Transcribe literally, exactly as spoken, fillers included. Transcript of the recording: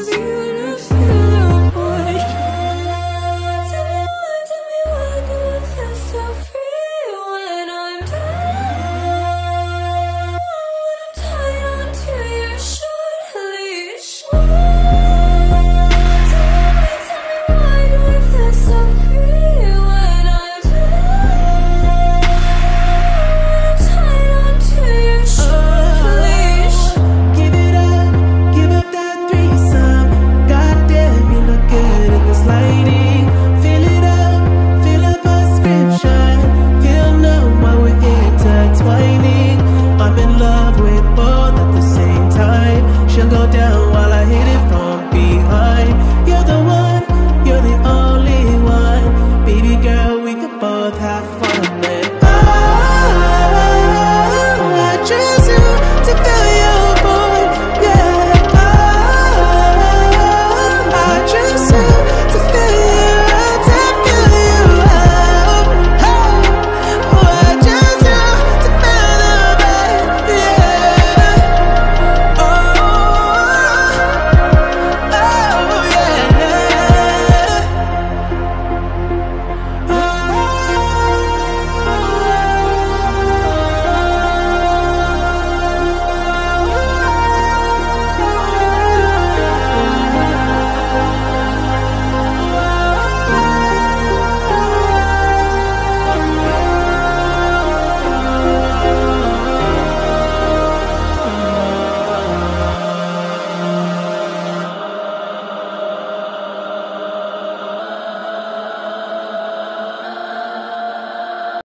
is you.